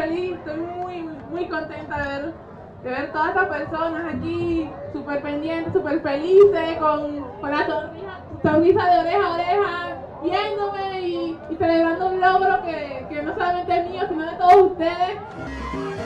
feliz, estoy muy contenta de ver todas estas personas aquí, súper pendientes, súper felices, con la sonrisa de oreja a oreja, viéndome y celebrando un logro que no solamente es mío, sino de todos ustedes.